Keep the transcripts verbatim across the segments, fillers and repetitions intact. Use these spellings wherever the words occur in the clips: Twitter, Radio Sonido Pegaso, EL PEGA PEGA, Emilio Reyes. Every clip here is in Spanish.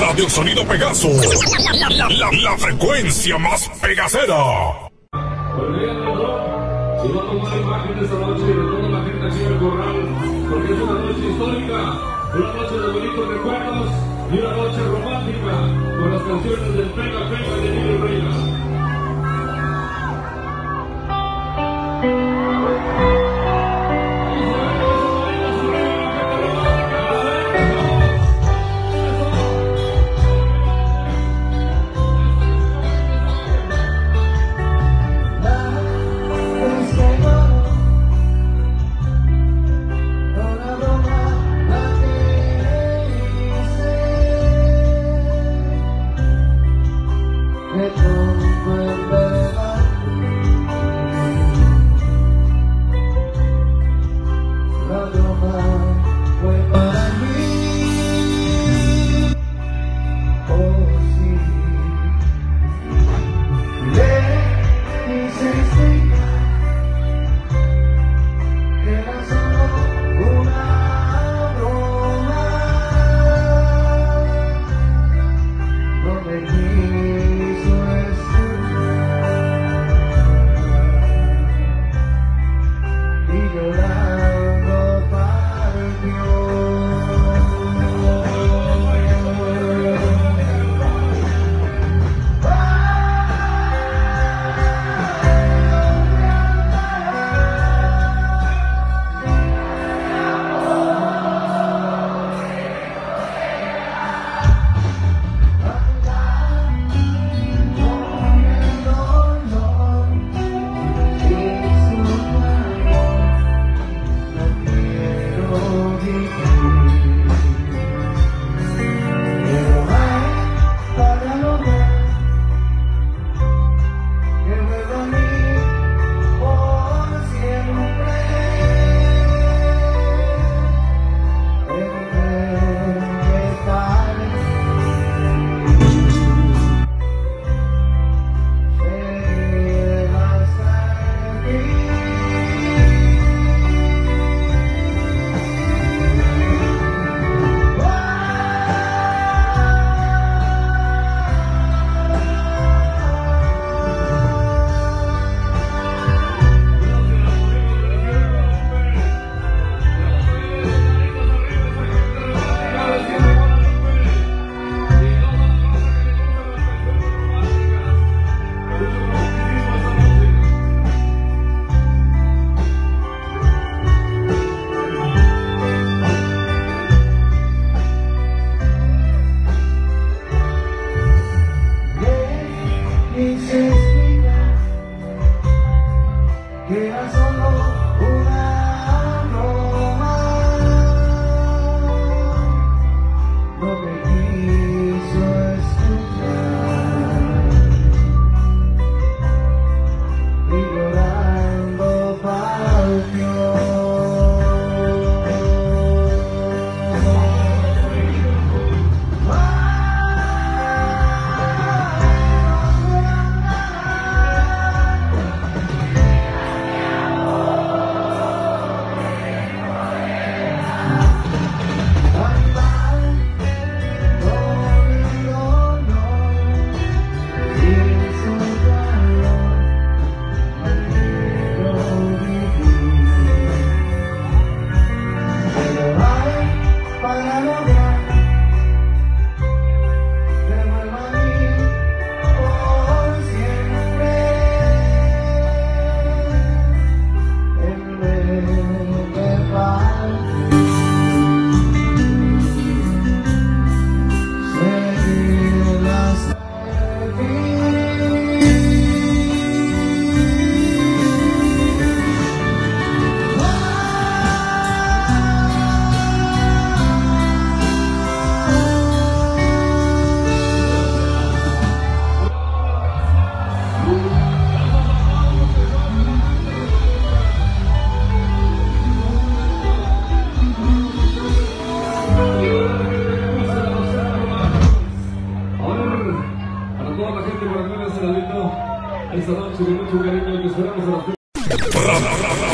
Radio Sonido Pegaso, la, la, la, la frecuencia más pegacera. Y no tomar imagen esa noche, de toda la gente aquí en el corral, porque es una noche histórica, una noche de bonitos recuerdos y una noche romántica, con las canciones del Pega Pega de Emilio Reyes.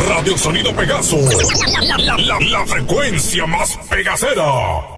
Radio Sonido Pegaso, la, la, la, la, la frecuencia más pegacera.